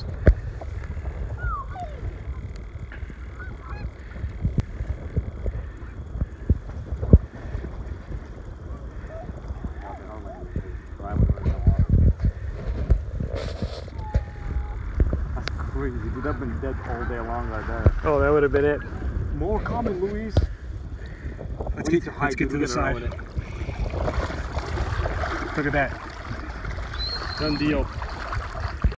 first. That's crazy, dude. I've been dead all day long right there. Oh, that would have been it. More common, Luis. Let's get to the side. Look at that. Done deal.